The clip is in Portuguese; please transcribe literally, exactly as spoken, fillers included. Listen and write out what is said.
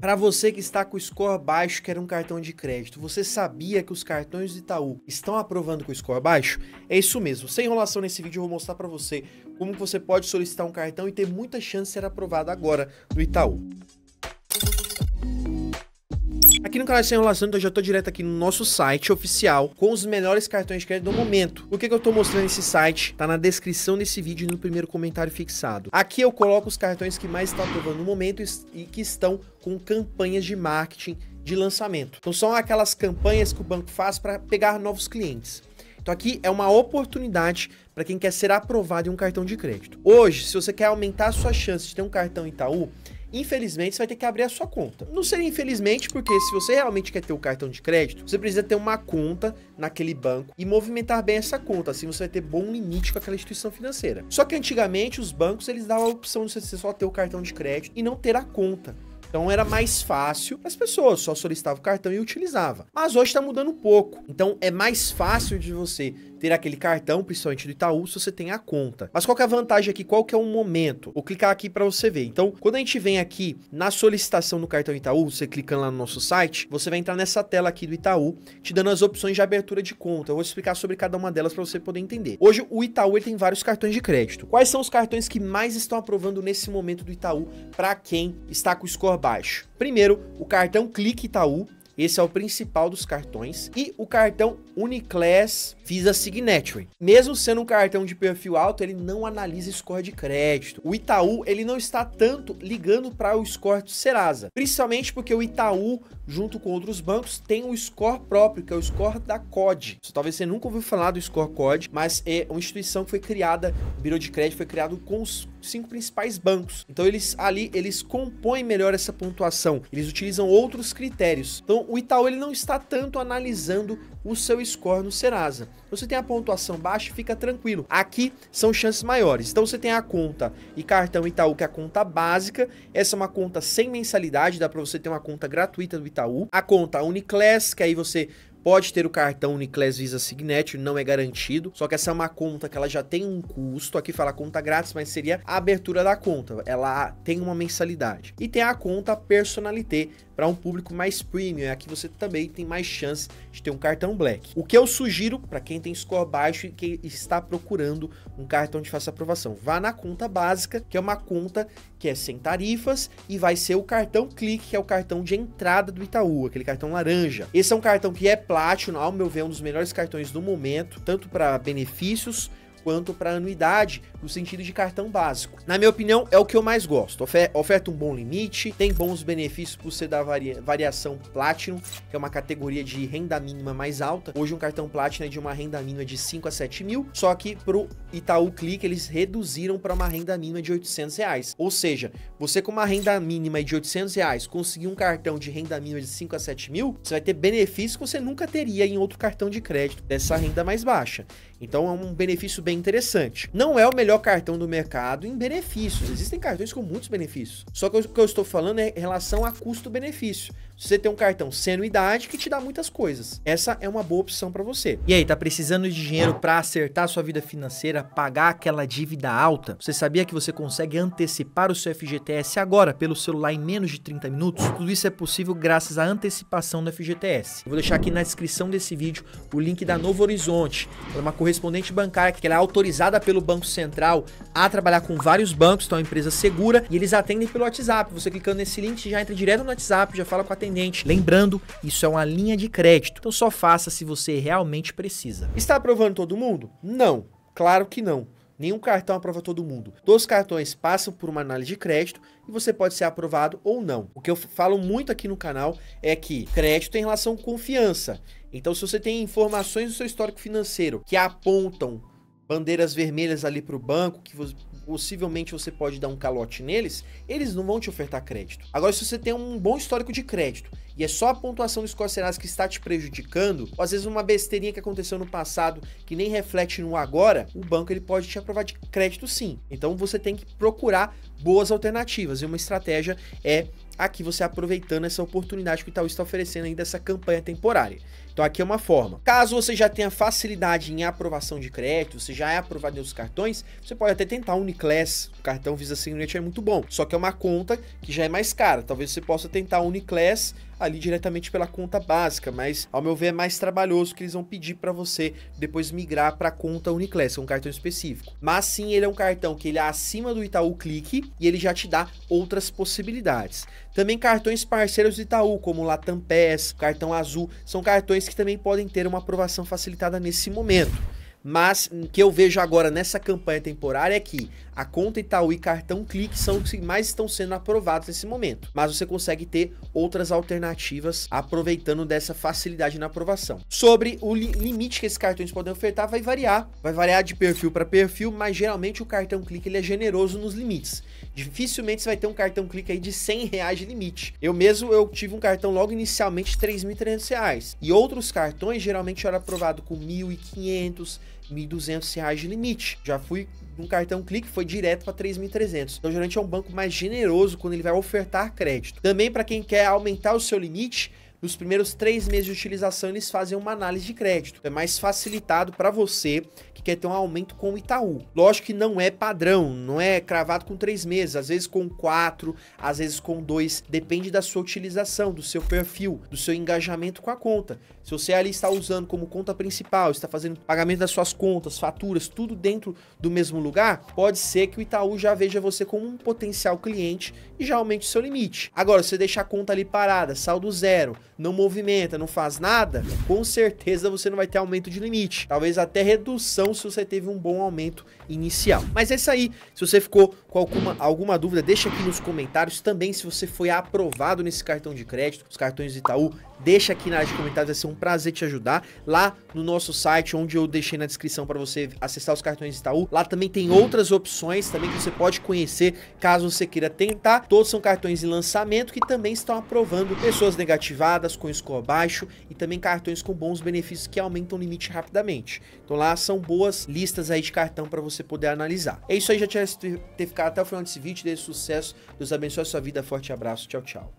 Para você que está com o score baixo, quer um cartão de crédito, você sabia que os cartões do Itaú estão aprovando com o score baixo? É isso mesmo, sem enrolação nesse vídeo eu vou mostrar para você como você pode solicitar um cartão e ter muita chance de ser aprovado agora no Itaú. Aqui no canal Sem Enrolação, então eu já tô direto aqui no nosso site oficial com os melhores cartões de crédito do momento. O que que eu tô mostrando nesse site? Tá na descrição desse vídeo e no primeiro comentário fixado. Aqui eu coloco os cartões que mais estão aprovando no momento e que estão com campanhas de marketing de lançamento. Então são aquelas campanhas que o banco faz para pegar novos clientes. Então aqui é uma oportunidade para quem quer ser aprovado em um cartão de crédito. Hoje, se você quer aumentar a sua chance de ter um cartão Itaú, infelizmente você vai ter que abrir a sua conta. Não seria infelizmente, porque se você realmente quer ter o cartão de crédito, você precisa ter uma conta naquele banco e movimentar bem essa conta, assim você vai ter bom limite com aquela instituição financeira. Só que antigamente os bancos eles davam a opção de você só ter o cartão de crédito e não ter a conta. Então era mais fácil para as pessoas, só solicitava o cartão e utilizava. Mas hoje está mudando um pouco, então é mais fácil de você ter aquele cartão, principalmente do Itaú, se você tem a conta. Mas qual que é a vantagem aqui? Qual que é o momento? Vou clicar aqui para você ver. Então, quando a gente vem aqui na solicitação do cartão Itaú, você clicando lá no nosso site, você vai entrar nessa tela aqui do Itaú, te dando as opções de abertura de conta. Eu vou explicar sobre cada uma delas para você poder entender. Hoje, o Itaú ele tem vários cartões de crédito. Quais são os cartões que mais estão aprovando nesse momento do Itaú para quem está com o score baixo? Primeiro, o cartão Click Itaú. Esse é o principal dos cartões. E o cartão Uniclass Visa Signature. Mesmo sendo um cartão de perfil alto, ele não analisa score de crédito. O Itaú, ele não está tanto ligando para o score do Serasa. Principalmente porque o Itaú, junto com outros bancos, tem um score próprio, que é o score da C O D. Talvez você nunca ouviu falar do score C O D, mas é uma instituição que foi criada, o Bureau de Crédito foi criado com os cinco principais bancos. Então eles ali, eles compõem melhor essa pontuação. Eles utilizam outros critérios. Então o Itaú ele não está tanto analisando o seu score no Serasa. Você tem a pontuação baixa, fica tranquilo. Aqui são chances maiores. Então você tem a conta e cartão Itaú, que é a conta básica. Essa é uma conta sem mensalidade, dá para você ter uma conta gratuita do Itaú. A conta Uniclass, que aí você pode ter o cartão Uniclass Visa Signature, não é garantido, só que essa é uma conta que ela já tem um custo, aqui fala conta grátis, mas seria a abertura da conta, ela tem uma mensalidade. E tem a conta Personalité, para um público mais premium, aqui você também tem mais chance de ter um cartão Black. O que eu sugiro para quem tem score baixo e que está procurando um cartão de fácil aprovação, vá na conta básica, que é uma conta que é sem tarifas, e vai ser o cartão Clique, que é o cartão de entrada do Itaú, aquele cartão laranja. Esse é um cartão que é Platinum, ao meu ver, é um dos melhores cartões do momento, tanto para benefícios quanto para anuidade, no sentido de cartão básico. Na minha opinião, é o que eu mais gosto. Ofer- oferta um bom limite, tem bons benefícios por ser da varia- variação Platinum, que é uma categoria de renda mínima mais alta. Hoje um cartão Platinum é de uma renda mínima de cinco a sete mil, só que pro Itaú Click eles reduziram para uma renda mínima de oitocentos reais. Ou seja, você com uma renda mínima de oitocentos reais conseguir um cartão de renda mínima de cinco a sete mil, você vai ter benefícios que você nunca teria em outro cartão de crédito dessa renda mais baixa. Então é um benefício bem interessante. Não é o melhor cartão do mercado em benefícios. Existem cartões com muitos benefícios. Só que o que eu estou falando é em relação a custo-benefício. Você tem um cartão sem anuidade que te dá muitas coisas. Essa é uma boa opção para você. E aí, tá precisando de dinheiro para acertar sua vida financeira, pagar aquela dívida alta? Você sabia que você consegue antecipar o seu F G T S agora pelo celular em menos de trinta minutos? Tudo isso é possível graças à antecipação do F G T S. Eu vou deixar aqui na descrição desse vídeo o link da Novo Horizonte. Ela é uma correspondente bancária que ela é autorizada pelo Banco Central a trabalhar com vários bancos, então é uma empresa segura, e eles atendem pelo WhatsApp. Você clicando nesse link, você já entra direto no WhatsApp, já fala com a Lembrando, isso é uma linha de crédito, então só faça se você realmente precisa. Está aprovando todo mundo? Não, claro que não. Nenhum cartão aprova todo mundo. Todos os cartões passam por uma análise de crédito e você pode ser aprovado ou não. O que eu falo muito aqui no canal é que crédito tem relação com confiança. Então se você tem informações do seu histórico financeiro que apontam bandeiras vermelhas ali para o banco, que você possivelmente você pode dar um calote neles, eles não vão te ofertar crédito. Agora, se você tem um bom histórico de crédito e é só a pontuação do score Serasa que está te prejudicando, ou às vezes uma besteirinha que aconteceu no passado que nem reflete no agora, o banco ele pode te aprovar de crédito sim. Então você tem que procurar boas alternativas, e uma estratégia é aqui você aproveitando essa oportunidade que o Itaú está oferecendo ainda, essa campanha temporária. Então aqui é uma forma. Caso você já tenha facilidade em aprovação de crédito, você já é aprovado em outros cartões, você pode até tentar o Uniclass, o cartão Visa Signature é muito bom, só que é uma conta que já é mais cara, talvez você possa tentar o Uniclass ali diretamente pela conta básica, mas ao meu ver é mais trabalhoso, que eles vão pedir para você depois migrar para a conta Uniclass, que é um cartão específico. Mas sim, ele é um cartão que ele é acima do Itaú Click e ele já te dá outras possibilidades. Também cartões parceiros do Itaú, como o Latam Pass, Cartão Azul, são cartões que também podem ter uma aprovação facilitada nesse momento. Mas o que eu vejo agora nessa campanha temporária é que a conta Itaú e cartão Click são os que mais estão sendo aprovados nesse momento. Mas você consegue ter outras alternativas aproveitando dessa facilidade na aprovação. Sobre o li limite que esses cartões podem ofertar, vai variar. Vai variar de perfil para perfil, mas geralmente o cartão Click ele é generoso nos limites. Dificilmente você vai ter um cartão Click aí de cem reais de limite. Eu mesmo eu tive um cartão logo inicialmente de três mil e trezentos reais. E outros cartões geralmente era aprovado com mil e quinhentos reais. mil e duzentos reais de limite. Já fui num cartão Click, foi direto para três mil e trezentos. Então, geralmente é um banco mais generoso quando ele vai ofertar crédito. Também para quem quer aumentar o seu limite, nos primeiros três meses de utilização eles fazem uma análise de crédito. É mais facilitado para você que quer ter um aumento com o Itaú. Lógico que não é padrão, não é cravado com três meses, às vezes com quatro, às vezes com dois, depende da sua utilização, do seu perfil, do seu engajamento com a conta. Se você ali está usando como conta principal, está fazendo pagamento das suas contas, faturas, tudo dentro do mesmo lugar, pode ser que o Itaú já veja você como um potencial cliente e já aumente o seu limite. Agora, se você deixar a conta ali parada, saldo zero, não movimenta, não faz nada, com certeza você não vai ter aumento de limite. Talvez até redução se você teve um bom aumento inicial. Mas é isso aí. Se você ficou com alguma, alguma dúvida, deixa aqui nos comentários. Também se você foi aprovado nesse cartão de crédito, os cartões do Itaú, deixa aqui na área de comentários, vai ser um prazer te ajudar. Lá no nosso site, onde eu deixei na descrição para você acessar os cartões do Itaú, lá também tem outras opções também que você pode conhecer, caso você queira tentar. Todos são cartões em lançamento que também estão aprovando pessoas negativadas, com score baixo e também cartões com bons benefícios que aumentam o limite rapidamente. Então lá são boas listas aí de cartão para você poder analisar. É isso aí, já tinha ter ficado até o final desse vídeo, desse sucesso, Deus abençoe a sua vida, forte abraço, tchau, tchau.